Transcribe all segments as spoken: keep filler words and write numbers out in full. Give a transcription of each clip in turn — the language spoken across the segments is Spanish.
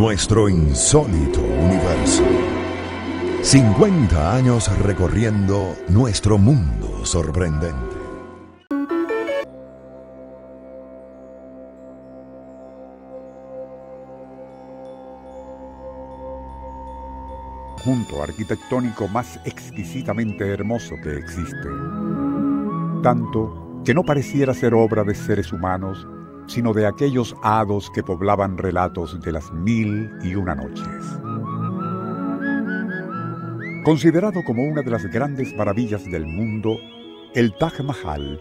nuestro insólito universo. cincuenta años recorriendo nuestro mundo sorprendente. Conjunto arquitectónico más exquisitamente hermoso que existe. Tanto que no pareciera ser obra de seres humanos, sino de aquellos hados que poblaban relatos de las mil y una noches. Considerado como una de las grandes maravillas del mundo, el Taj Mahal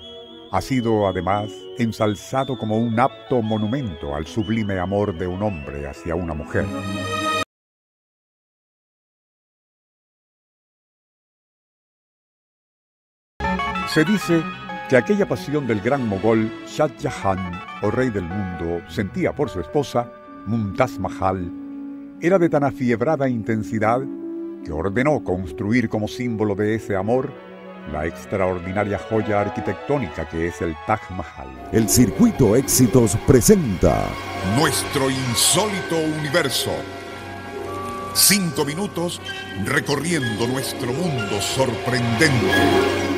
ha sido además ensalzado como un apto monumento al sublime amor de un hombre hacia una mujer. Se dice que aquella pasión del gran mogol Shah Jahan, o rey del mundo, sentía por su esposa, Mumtaz Mahal, era de tan afiebrada intensidad que ordenó construir como símbolo de ese amor la extraordinaria joya arquitectónica que es el Taj Mahal. El circuito Éxitos presenta nuestro insólito universo. Cinco minutos recorriendo nuestro mundo sorprendente.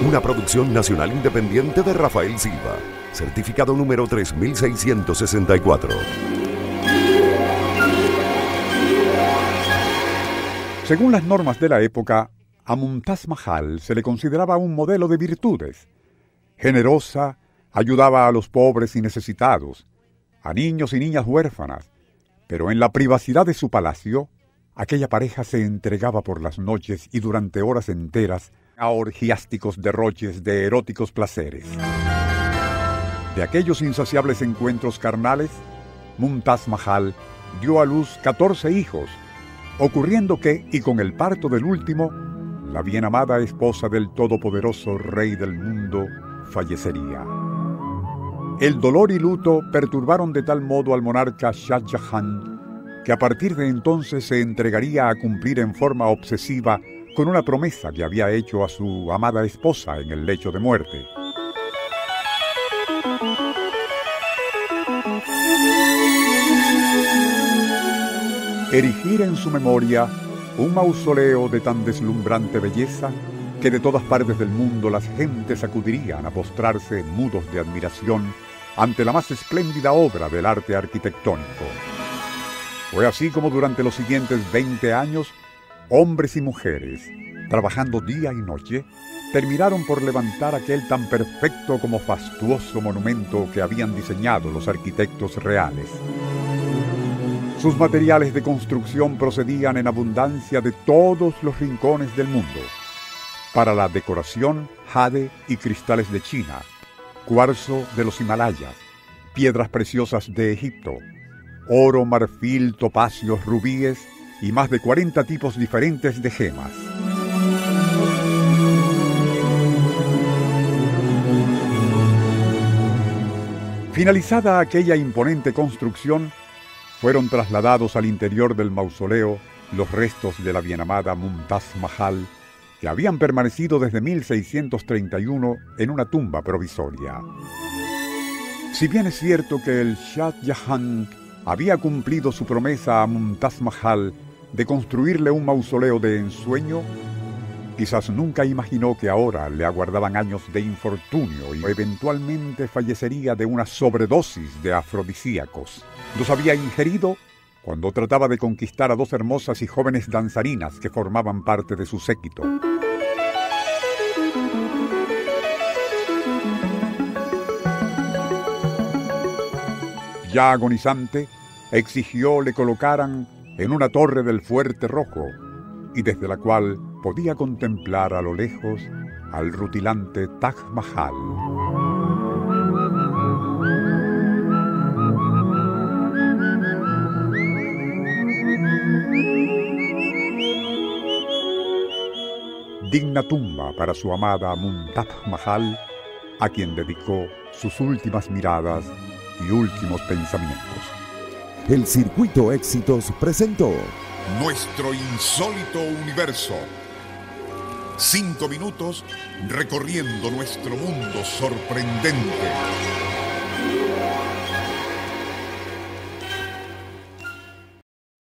Una producción nacional independiente de Rafael Silva. Certificado número tres mil seiscientos sesenta y cuatro. Según las normas de la época, a Mumtaz Mahal se le consideraba un modelo de virtudes. Generosa, ayudaba a los pobres y necesitados, a niños y niñas huérfanas. Pero en la privacidad de su palacio, aquella pareja se entregaba por las noches y durante horas enteras a orgiásticos derroches de eróticos placeres. De aquellos insaciables encuentros carnales, Mumtaz Mahal dio a luz catorce hijos, ocurriendo que, y con el parto del último, la bien amada esposa del todopoderoso rey del mundo fallecería. El dolor y luto perturbaron de tal modo al monarca Shah Jahan que a partir de entonces se entregaría a cumplir en forma obsesiva con una promesa que había hecho a su amada esposa en el lecho de muerte. Erigir en su memoria un mausoleo de tan deslumbrante belleza que de todas partes del mundo las gentes acudirían a postrarse mudos de admiración ante la más espléndida obra del arte arquitectónico. Fue así como durante los siguientes veinte años, hombres y mujeres, trabajando día y noche, terminaron por levantar aquel tan perfecto como fastuoso monumento que habían diseñado los arquitectos reales. Sus materiales de construcción procedían en abundancia de todos los rincones del mundo. Para la decoración, jade y cristales de China, cuarzo de los Himalayas, piedras preciosas de Egipto, oro, marfil, topacios, rubíes y más de cuarenta tipos diferentes de gemas. Finalizada aquella imponente construcción, fueron trasladados al interior del mausoleo los restos de la bienamada Mumtaz Mahal, que habían permanecido desde mil seiscientos treinta y uno en una tumba provisoria. Si bien es cierto que el Shah Jahan había cumplido su promesa a Mumtaz Mahal de construirle un mausoleo de ensueño, quizás nunca imaginó que ahora le aguardaban años de infortunio y eventualmente fallecería de una sobredosis de afrodisíacos. Los había ingerido cuando trataba de conquistar a dos hermosas y jóvenes danzarinas que formaban parte de su séquito. Ya agonizante, exigió le colocaran en una torre del Fuerte Rojo y desde la cual podía contemplar a lo lejos al rutilante Taj Mahal. Digna tumba para su amada Mumtaz Mahal, a quien dedicó sus últimas miradas y últimos pensamientos. El circuito Éxitos presentó nuestro insólito universo. Cinco minutos recorriendo nuestro mundo sorprendente.